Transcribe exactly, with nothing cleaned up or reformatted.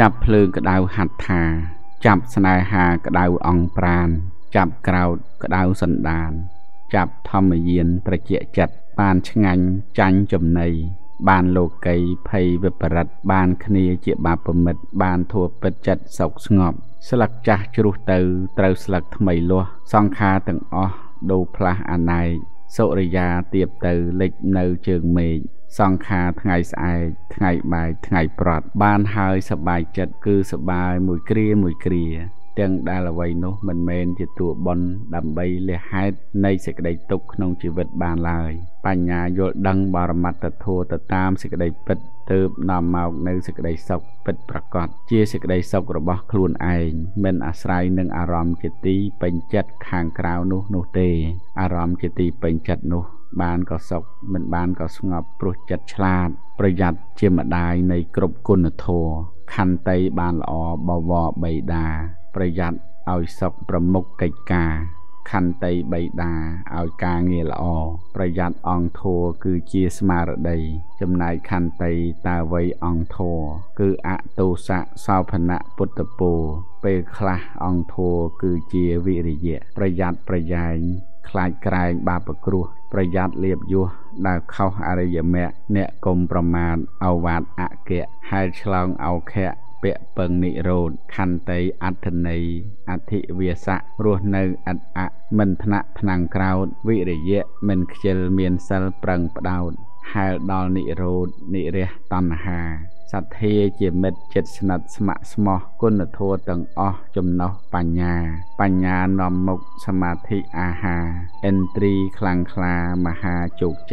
จับเพลิงกระดาวหัตถาจับสนายหากระดาวอองปราณจับกราวกระดาวสันดานจับธรรมเยียนประเจียจัดบานชงันจันจมในบานโลกัยภัยวิปรัตบานคเนเจียบาปมิดบานทัวปัจจัดสกสงบสลักจักจรุเตอเตาสลักทำไมลัวซองคาตึงอดูพลาอันไนโสริยาเตียบเตอเล็กเนอเจิงเมยซองคาทไงสายทไงบายทไงปลอดบานหายสบายจัดคือสบายมวยเกลียมวยเกลียเตียงดาลวัยโนมันเมนจะตัวบอลดำใบเลี้ยหายในสิกได้ตกนองชีวิตบานลายปัญญาโยดังบารมัตตโทตตามสิกได้ปิดเติบนำมาในสิกได้สกปิดประกอบเชี่ยสิกได้สกระบอกคลุนไอเม็นอาศัยหนึ่งอารมณ์จิตตีเป็นจัดขางกราวนุโนเตอารมณ์จิตตีเป็นจัดนุบานก็สกเหมือนบานก็สงบปลุกจัดฉลาดประหยัดเจียมดายในกรบกุณโทคันไตบานละอบวบใบดาประหยัดเอาสกประมุกไก่กาคันไตใบดาเอากาเงียละอประหยัดอองโทคือเจียสมาระใดจำนายคันไตตาไวอองโทคืออตุสะสาวพนะปุตตโปเปคละอองโทคือเจียวิริยะประหยัดประหยัยคลายกลายบาปกรุประหยัดเรียบยั่วดาวเข้าอริยเมะเนะกลมประมาณเอาวาดอะเกะให้ฉลองเอาแค่เปะเปิงนิโรธคันไตอัตเนยอธิเวสะรัวเนยอัตอะมันธนะพนังกราววิริยะมันเจลเมียนเซลเปรังปดาวให้ดอลนิโรธนิเรศตันหาสัทเทเจมิตเจ็ดสนัดสมะสมอกุณโทตังอจมนอปัญญาปัญญานอมมุกสมาธิอาหาเอนตรีคลังคลามหาจุกใจ